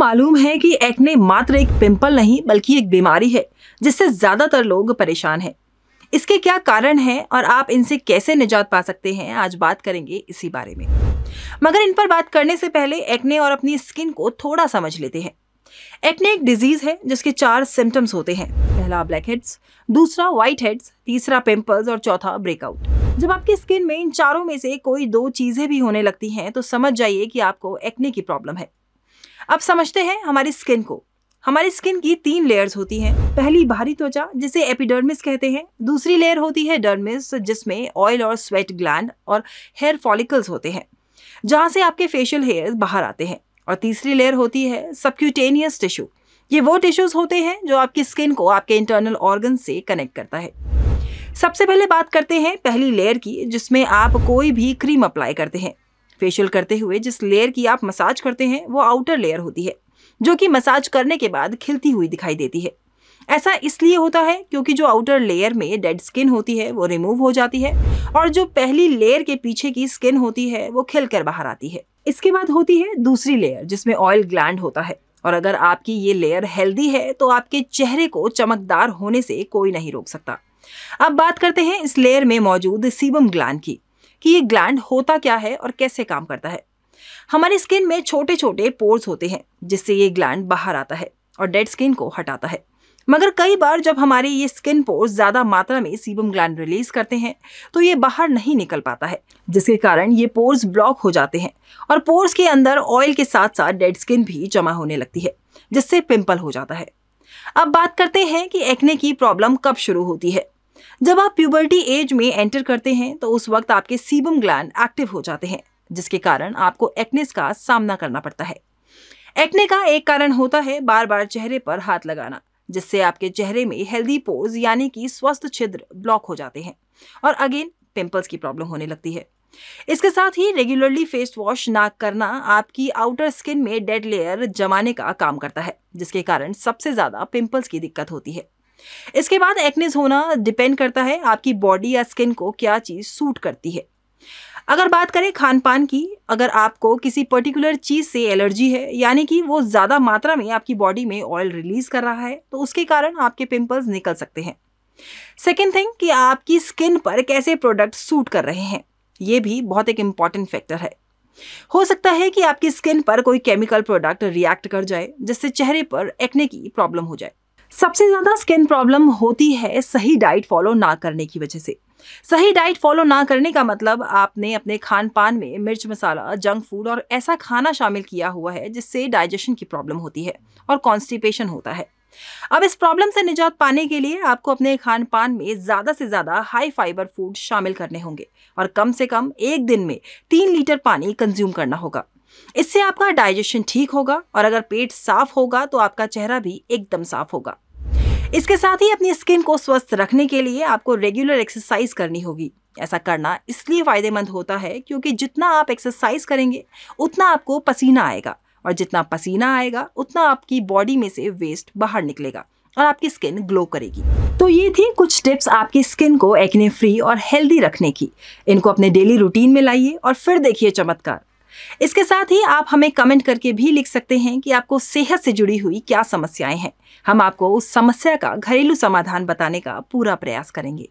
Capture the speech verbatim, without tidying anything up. मालूम है कि एक्ने मात्र एक पिंपल नहीं बल्कि एक बीमारी है जिससे ज़्यादातर लोग परेशान हैं। इसके क्या कारण हैं और आप इनसे कैसे निजात पा सकते हैं, आज बात करेंगे इसी बारे में। मगर इन पर बात करने से पहले एक्ने और अपनी स्किन को थोड़ा समझ लेते हैं। एक्ने एक डिजीज़ है जिसके चार सिम्टम्स होते हैं। पहला ब्लैक हेड्स, दूसरा वाइट हेड्स, तीसरा पिंपल्स और चौथा ब्रेकआउट। जब आपकी स्किन में इन चारों में से कोई दो चीज़ें भी होने लगती हैं तो समझ जाइए कि आपको एक्ने की प्रॉब्लम है। अब समझते हैं हमारी स्किन को। हमारी स्किन की तीन लेयर्स होती हैं। पहली बाहरी त्वचा जिसे एपिडर्मिस कहते हैं, दूसरी लेयर होती है डर्मिस जिसमें ऑयल और स्वेट ग्लैंड और हेयर फॉलिकल्स होते हैं जहाँ से आपके फेशियल हेयर बाहर आते हैं, और तीसरी लेयर होती है सबक्यूटेनियस टिश्यू। ये वो टिश्यूज़ होते हैं जो आपकी स्किन को आपके इंटरनल ऑर्गन से कनेक्ट करता है। सबसे पहले बात करते हैं पहली लेयर की, जिसमें आप कोई भी क्रीम अप्लाई करते हैं। फेशियल करते हुए जिस लेयर की आप मसाज करते हैं वो आउटर लेयर होती है, जो कि मसाज करने के बाद खिलती हुई दिखाई देती है। ऐसा इसलिए होता है क्योंकि जो आउटर लेयर में डेड स्किन होती है वो रिमूव हो जाती है और जो पहली लेयर के पीछे की स्किन होती है वो खिलकर बाहर आती है। इसके बाद होती है दूसरी लेयर जिसमें ऑयल ग्लैंड होता है, और अगर आपकी ये लेयर हेल्दी है तो आपके चेहरे को चमकदार होने से कोई नहीं रोक सकता। अब बात करते हैं इस लेयर में मौजूद सीबम ग्लैंड की, कि ये ग्लैंड होता क्या है और कैसे काम करता है। हमारी स्किन में छोटे छोटे पोर्स होते हैं जिससे ये ग्लैंड बाहर आता है और डेड स्किन को हटाता है। मगर कई बार जब हमारे ये स्किन पोर्स ज़्यादा मात्रा में सीबम ग्लैंड रिलीज करते हैं तो ये बाहर नहीं निकल पाता है, जिसके कारण ये पोर्स ब्लॉक हो जाते हैं और पोर्स के अंदर ऑयल के साथ साथ डेड स्किन भी जमा होने लगती है जिससे पिंपल हो जाता है। अब बात करते हैं कि एक्ने की प्रॉब्लम कब शुरू होती है। जब आप प्यूबर्टी एज में एंटर करते हैं तो उस वक्त आपके सीबम ग्लैंड एक्टिव हो जाते हैं, जिसके कारण आपको एक्नेस का सामना करना पड़ता है। एक्ने का एक कारण होता है बार बार चेहरे पर हाथ लगाना, जिससे आपके चेहरे में हेल्दी पोर्स यानी कि स्वस्थ छिद्र ब्लॉक हो जाते हैं और अगेन पिंपल्स की प्रॉब्लम होने लगती है। इसके साथ ही रेगुलरली फेस वॉश ना करना आपकी आउटर स्किन में डेड लेयर जमाने का काम करता है, जिसके कारण सबसे ज़्यादा पिंपल्स की दिक्कत होती है। इसके बाद एक्नेस होना डिपेंड करता है आपकी बॉडी या स्किन को क्या चीज़ सूट करती है। अगर बात करें खान पान की, अगर आपको किसी पर्टिकुलर चीज़ से एलर्जी है यानी कि वो ज़्यादा मात्रा में आपकी बॉडी में ऑयल रिलीज़ कर रहा है तो उसके कारण आपके पिंपल्स निकल सकते हैं। सेकेंड थिंग कि आपकी स्किन पर कैसे प्रोडक्ट सूट कर रहे हैं, ये भी बहुत एक इम्पॉर्टेंट फैक्टर है। हो सकता है कि आपकी स्किन पर कोई केमिकल प्रोडक्ट रिएक्ट कर जाए जिससे चेहरे पर एक्ने की प्रॉब्लम हो जाए। सबसे ज़्यादा स्किन प्रॉब्लम होती है सही डाइट फॉलो ना करने की वजह से। सही डाइट फॉलो ना करने का मतलब आपने अपने खान पान में मिर्च मसाला, जंक फूड और ऐसा खाना शामिल किया हुआ है जिससे डाइजेशन की प्रॉब्लम होती है और कॉन्स्टिपेशन होता है। अब इस प्रॉब्लम से निजात पाने के लिए आपको अपने खान पान में ज़्यादा से ज़्यादा हाई फाइबर फूड शामिल करने होंगे और कम से कम एक दिन में तीन लीटर पानी कंज्यूम करना होगा। इससे आपका डाइजेशन ठीक होगा और अगर पेट साफ होगा तो आपका चेहरा भी एकदम साफ होगा। इसके साथ ही अपनी स्किन को स्वस्थ रखने के लिए आपको रेगुलर एक्सरसाइज करनी होगी। ऐसा करना इसलिए फ़ायदेमंद होता है क्योंकि जितना आप एक्सरसाइज करेंगे उतना आपको पसीना आएगा और जितना पसीना आएगा उतना आपकी बॉडी में से वेस्ट बाहर निकलेगा और आपकी स्किन ग्लो करेगी। तो ये थी कुछ टिप्स आपकी स्किन को एक्ने फ्री और हेल्दी रखने की। इनको अपने डेली रूटीन में लाइए और फिर देखिए चमत्कार। इसके साथ ही आप हमें कमेंट करके भी लिख सकते हैं कि आपको सेहत से जुड़ी हुई क्या समस्याएं हैं। हम आपको उस समस्या का घरेलू समाधान बताने का पूरा प्रयास करेंगे।